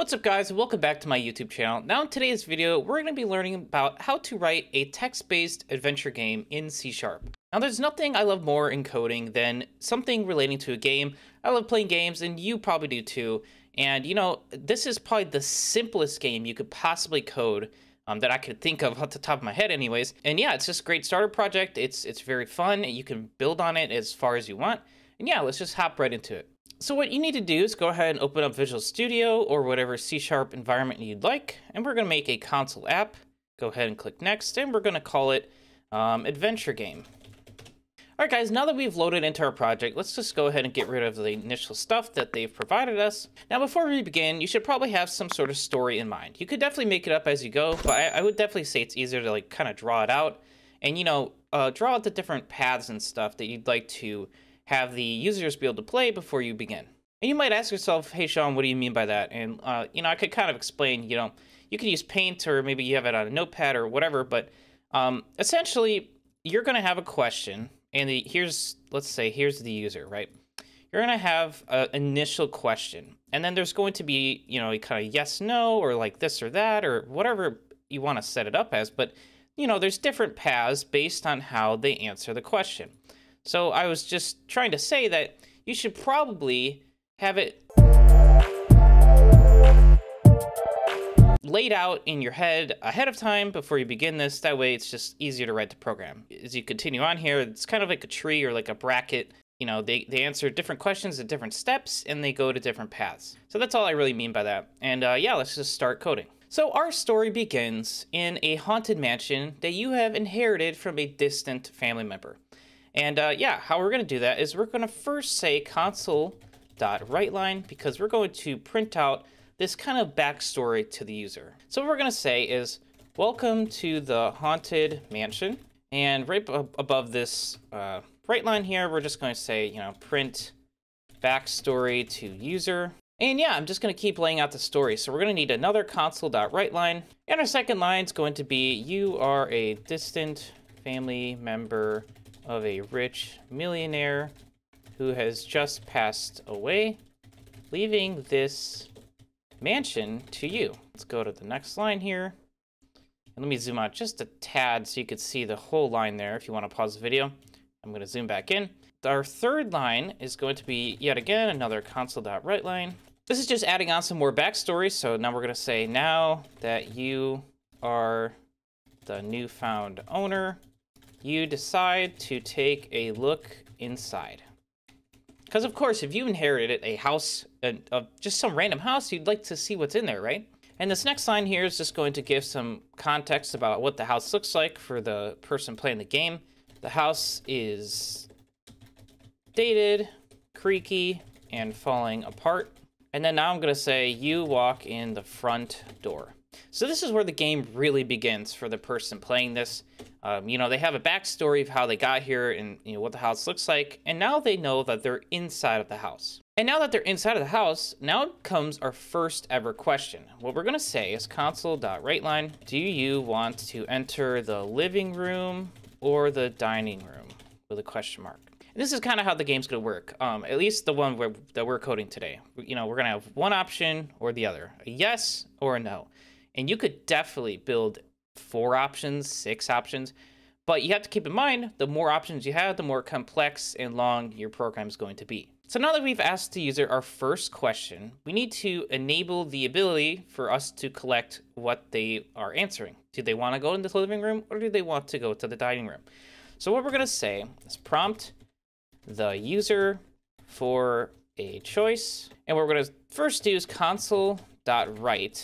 What's up guys, and welcome back to my YouTube channel. Now in today's video, we're going to be learning about how to write a text-based adventure game in C#. Now there's nothing I love more in coding than something relating to a game. I love playing games, and you probably do too. And you know, this is probably the simplest game you could possibly code that I could think of off the top of my head anyways. And yeah, it's just a great starter project. It's very fun, and you can build on it as far as you want. And yeah, let's just hop right into it. So what you need to do is go ahead and open up Visual Studio or whatever C# environment you'd like. And we're going to make a console app. Go ahead and click next. And we're going to call it Adventure Game. All right, guys, now that we've loaded into our project, let's just go ahead and get rid of the initial stuff that they've provided us. Now, before we begin, you should probably have some sort of story in mind. You could definitely make it up as you go, but I would definitely say it's easier to like kind of draw it out and, you know, draw out the different paths and stuff that you'd like to have the users be able to play before you begin. And you might ask yourself, hey Sean, what do you mean by that? And you know, I could kind of explain, you know, you could use Paint or maybe you have it on a notepad or whatever, but essentially you're gonna have a question and let's say here's the user, right? You're gonna have an initial question and then there's going to be, you know, a kind of yes, no, or like this or that or whatever you wanna set it up as, but you know, there's different paths based on how they answer the question. So I was just trying to say that you should probably have it laid out in your head ahead of time before you begin this. That way it's just easier to write the program. As you continue on here, it's kind of like a tree or like a bracket. You know, they answer different questions at different steps and they go to different paths. So that's all I really mean by that. And yeah, let's just start coding. So our story begins in a haunted mansion that you have inherited from a distant family member. And yeah, how we're going to do that is we're going to first say console.WriteLine because we're going to print out this kind of backstory to the user. So what we're going to say is, welcome to the haunted mansion. And right above this right line here, we're just going to say, you know, print backstory to user. And yeah, I'm just going to keep laying out the story. So we're going to need another console.WriteLine. And our second line is going to be, you are a distant family member of a rich millionaire who has just passed away, leaving this mansion to you. Let's go to the next line here. And let me zoom out just a tad so you could see the whole line there. If you want to pause the video, I'm going to zoom back in. Our third line is going to be, yet again, another console.WriteLine. This is just adding on some more backstory. So now we're going to say, now that you are the newfound owner, you decide to take a look inside. Because of course, if you inherited a house, just some random house, you'd like to see what's in there, right? And this next line here is just going to give some context about what the house looks like for the person playing the game. The house is dated, creaky, and falling apart. And then now I'm gonna say, you walk in the front door. So this is where the game really begins for the person playing this. You know, they have a backstory of how they got here and, you know, what the house looks like. And now they know that they're inside of the house. And now that they're inside of the house, now comes our first ever question. What we're going to say is console.WriteLine. Do you want to enter the living room or the dining room? With a question mark. And this is kind of how the game's going to work. At least the one that we're coding today. You know, we're going to have one option or the other. A yes or a no. And you could definitely build 4 options, 6 options, but you have to keep in mind, the more options you have, the more complex and long your program is going to be. So now that we've asked the user our first question, we need to enable the ability for us to collect what they are answering. Do they want to go into the living room or do they want to go to the dining room? So what we're going to say is prompt the user for a choice. And what we're going to first do is console.write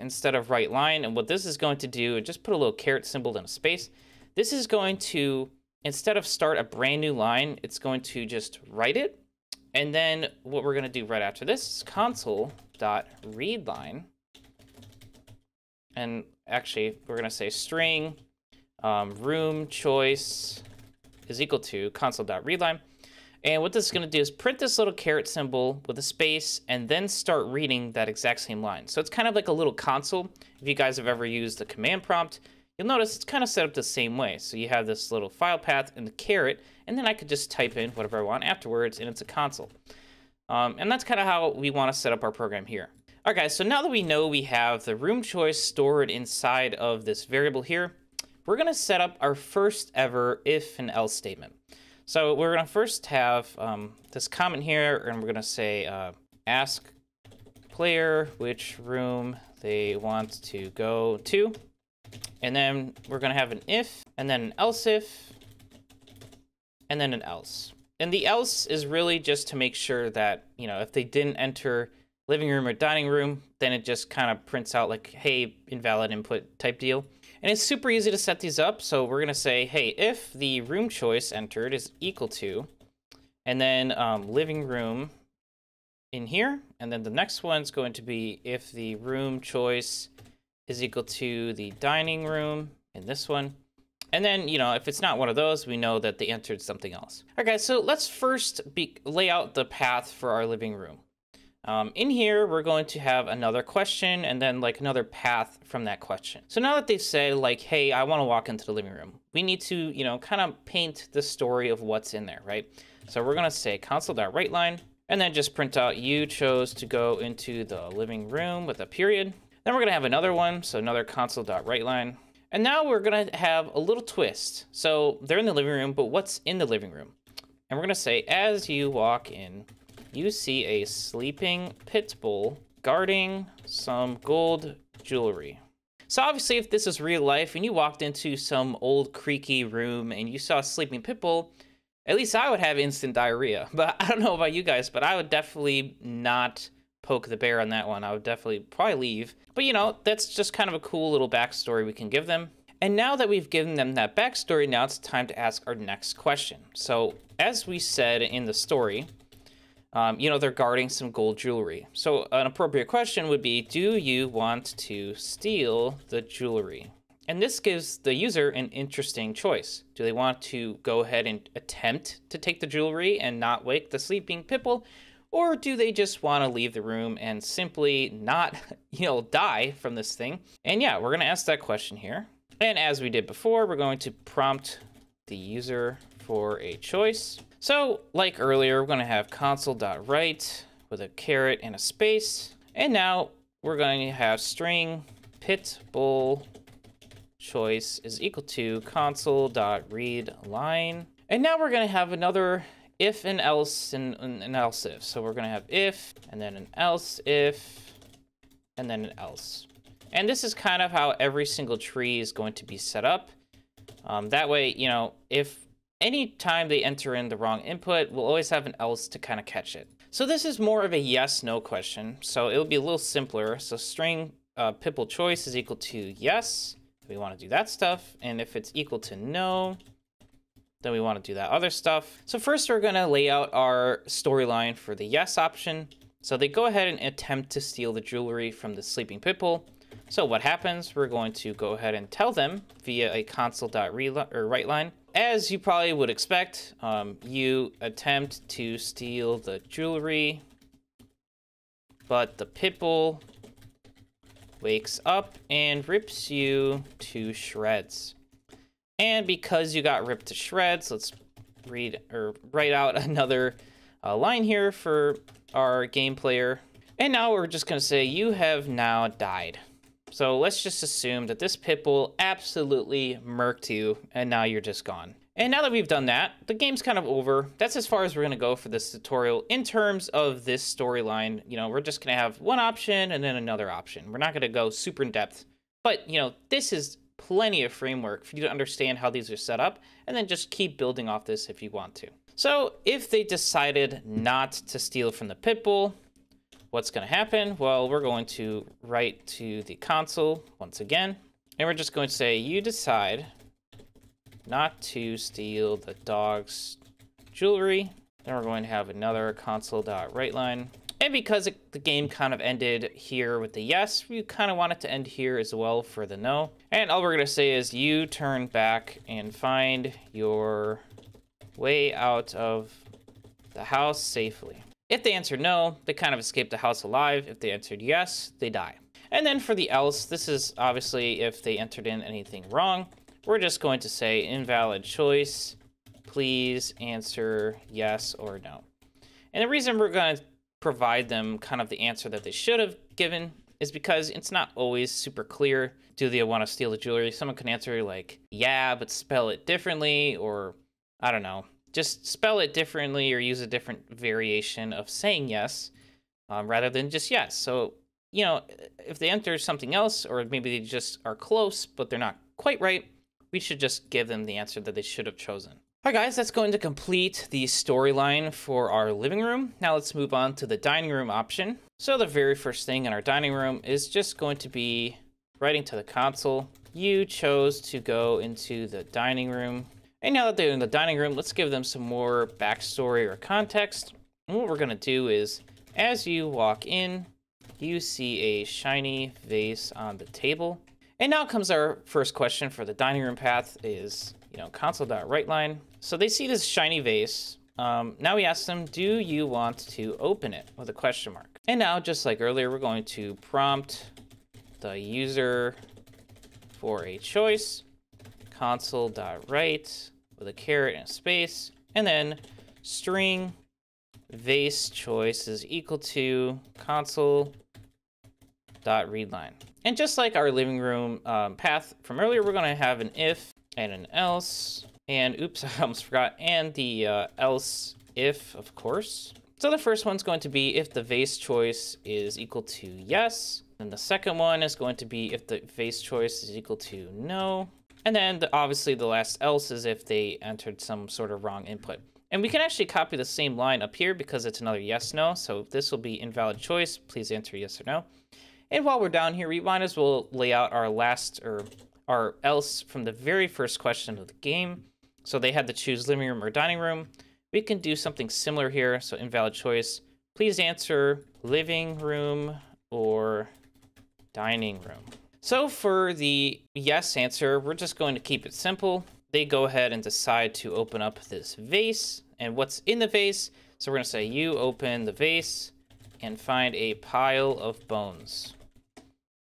instead of write line. And what this is going to do is just put a little caret symbol in a space. This is going to, instead of start a brand new line, it's going to just write it. And then what we're going to do right after this is console.readLine. And actually, we're going to say string room choice is equal to console.readLine. And what this is going to do is print this little caret symbol with a space and then start reading that exact same line. So it's kind of like a little console. If you guys have ever used the command prompt, you'll notice it's kind of set up the same way. So you have this little file path and the caret, and then I could just type in whatever I want afterwards, and it's a console. And that's kind of how we want to set up our program here. All right, guys, so now that we know we have the room choice stored inside of this variable here, we're going to set up our first ever if and else statement. So we're going to first have this comment here, and we're going to say ask player which room they want to go to. And then we're going to have an if, and then an else if, and then an else. And the else is really just to make sure that, you know, if they didn't enter living room or dining room, then it just kind of prints out like, hey, invalid input type deal. And it's super easy to set these up. So we're going to say, hey, if the room choice entered is equal to, and then living room in here. And then the next one's going to be if the room choice is equal to the dining room in this one. And then, you know, if it's not one of those, we know that they entered something else. All right, guys, so let's first lay out the path for our living room. In here, we're going to have another question and then like another path from that question. So now that they've said like, hey, I want to walk into the living room, we need to, you know, kind of paint the story of what's in there, right? So we're going to say console.WriteLine and then just print out you chose to go into the living room with a period. Then we're going to have another one. So another console.WriteLine. And now we're going to have a little twist. So they're in the living room, but what's in the living room? And we're going to say, as you walk in, you see a sleeping pit bull guarding some gold jewelry. So obviously, if this is real life and you walked into some old creaky room and you saw a sleeping pit bull, at least I would have instant diarrhea. But I don't know about you guys, but I would definitely not poke the bear on that one. I would definitely probably leave. But you know, that's just kind of a cool little backstory we can give them. And now that we've given them that backstory, now it's time to ask our next question. So as we said in the story, you know, they're guarding some gold jewelry. So an appropriate question would be, do you want to steal the jewelry? And this gives the user an interesting choice. Do they want to go ahead and attempt to take the jewelry and not wake the sleeping pit bull? Or do they just want to leave the room and simply not, you know, die from this thing? And yeah, we're going to ask that question here. And as we did before, we're going to prompt the user for a choice. So like earlier, we're going to have console.write with a caret and a space. And now we're going to have string pit bull choice is equal to console.readLine. And now we're going to have another if and else and an else if. So we're going to have if and then an else if and then an else. And this is kind of how every single tree is going to be set up. That way, you know, if any time they enter in the wrong input, we'll always have an else to kind of catch it. So this is more of a yes, no question. So it'll be a little simpler. So string pit bull choice is equal to yes. We want to do that stuff. And if it's equal to no, then we want to do that other stuff. So first we're going to lay out our storyline for the yes option. So they go ahead and attempt to steal the jewelry from the sleeping pit bull. So what happens, we're going to go ahead and tell them via a console.WriteLine, as you probably would expect, you attempt to steal the jewelry, but the pit bull wakes up and rips you to shreds. And because you got ripped to shreds, let's read or write out another line here for our game player. And now we're just going to say you have now died. So let's just assume that this pit bull absolutely murked you and now you're just gone. And now that we've done that, the game's kind of over. That's as far as we're going to go for this tutorial in terms of this storyline. You know, we're just going to have one option and then another option. We're not going to go super in depth, but you know, this is plenty of framework for you to understand how these are set up and then just keep building off this if you want to. So if they decided not to steal from the pit bull, what's going to happen? Well, we're going to write to the console once again, and we're just going to say you decide not to steal the dog's jewelry. Then we're going to have another console.WriteLine. And because the game kind of ended here with the yes, we kind of want it to end here as well for the no. And all we're going to say is you turn back and find your way out of the house safely. If they answered no, they kind of escaped the house alive. If they answered yes, they die. And then for the else, this is obviously if they entered in anything wrong, we're just going to say invalid choice, please answer yes or no. And the reason we're going to provide them kind of the answer that they should have given is because it's not always super clear. Do they want to steal the jewelry? Someone can answer like, yeah, but spell it differently, or I don't know, just spell it differently or use a different variation of saying yes rather than just yes. So, you know, if they enter something else, or maybe they just are close, but they're not quite right, we should just give them the answer that they should have chosen. All right, guys, that's going to complete the storyline for our living room. Now let's move on to the dining room option. So the very first thing in our dining room is just going to be writing to the console. You chose to go into the dining room. And now that they're in the dining room, let's give them some more backstory or context. And what we're going to do is, as you walk in, you see a shiny vase on the table. And now comes our first question for the dining room path is, you know, console.writeLine. So they see this shiny vase. Now we ask them, do you want to open it, with a question mark? And now, just like earlier, we're going to prompt the user for a choice, console.write, with a caret and a space, and then string vase choice is equal to console.readline. And just like our living room path from earlier, we're gonna have an if and an else, and oops, I almost forgot, and the else if, of course. So the first one's going to be if the vase choice is equal to yes, and the second one is going to be if the vase choice is equal to no, and then obviously the last else is if they entered some sort of wrong input. And we can actually copy the same line up here because it's another yes, no. So this will be invalid choice. Please answer yes or no. And while we're down here, we might as well lay out our last or our else from the very first question of the game. So they had to choose living room or dining room. We can do something similar here. So invalid choice. Please answer living room or dining room. So for the yes answer, we're just going to keep it simple. They go ahead and decide to open up this vase and what's in the vase. So we're going to say you open the vase and find a pile of bones.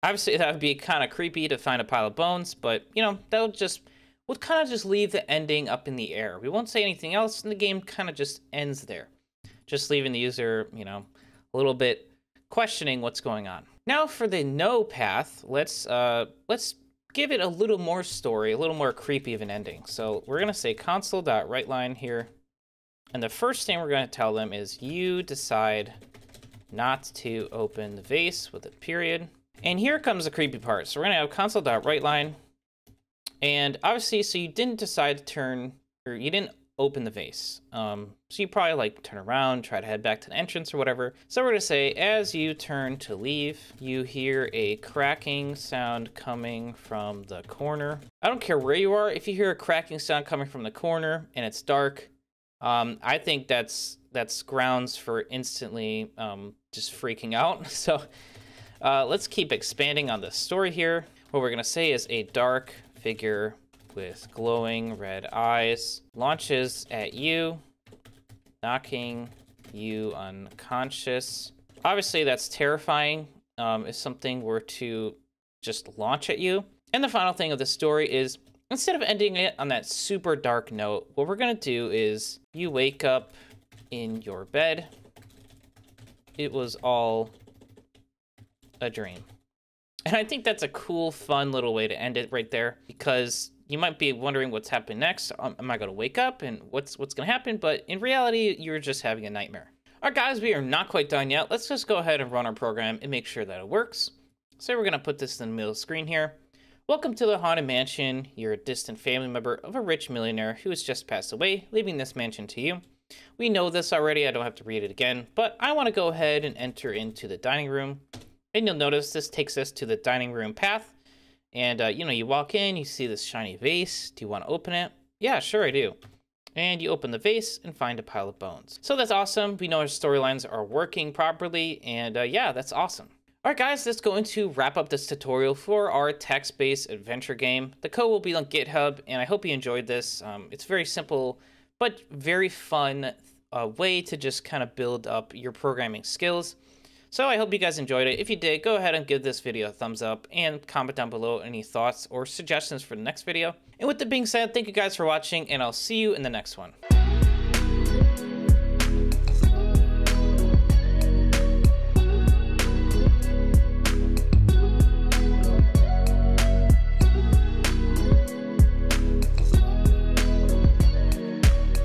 Obviously, that would be kind of creepy to find a pile of bones, but, you know, that'll just, we'll kind of just leave the ending up in the air. We won't say anything else, and the game kind of just ends there, just leaving the user, you know, a little bit questioning what's going on. Now for the no path, let's give it a little more story, a little more creepy of an ending. So we're gonna say console.writeLine here. And the first thing we're gonna tell them is you decide not to open the vase with a period. And here comes the creepy part. So we're gonna have console.writeLine. And obviously, so you didn't decide to turn, or you didn't open the vase. So you probably like turn around, try to head back to the entrance or whatever. So we're gonna say, as you turn to leave, you hear a cracking sound coming from the corner. I don't care where you are, if you hear a cracking sound coming from the corner and it's dark, I think that's grounds for instantly just freaking out. So let's keep expanding on the story here. What we're gonna say is a dark figure with glowing red eyes launches at you, knocking you unconscious. Obviously, that's terrifying if something were to just launch at you. And the final thing of the story is, instead of ending it on that super dark note, what we're gonna do is you wake up in your bed. It was all a dream. And I think that's a cool, fun little way to end it right there, because you might be wondering what's happening next. Am I going to wake up and what's going to happen? But in reality, you're just having a nightmare. All right, guys, we are not quite done yet. Let's just go ahead and run our program and make sure that it works. So we're going to put this in the middle of the screen here. Welcome to the Haunted Mansion. You're a distant family member of a rich millionaire who has just passed away, leaving this mansion to you. We know this already. I don't have to read it again, but I want to go ahead and enter into the dining room. And you'll notice this takes us to the dining room path. And, you know, you walk in, you see this shiny vase. Do you want to open it? Yeah, sure I do. And you open the vase and find a pile of bones. So that's awesome. We know our storylines are working properly. And yeah, that's awesome. All right, guys, that's going to wrap up this tutorial for our text-based adventure game. The code will be on GitHub, and I hope you enjoyed this. It's very simple, but very fun way to just kind of build up your programming skills. So I hope you guys enjoyed it. If you did, go ahead and give this video a thumbs up and comment down below any thoughts or suggestions for the next video. And with that being said, thank you guys for watching, and I'll see you in the next one.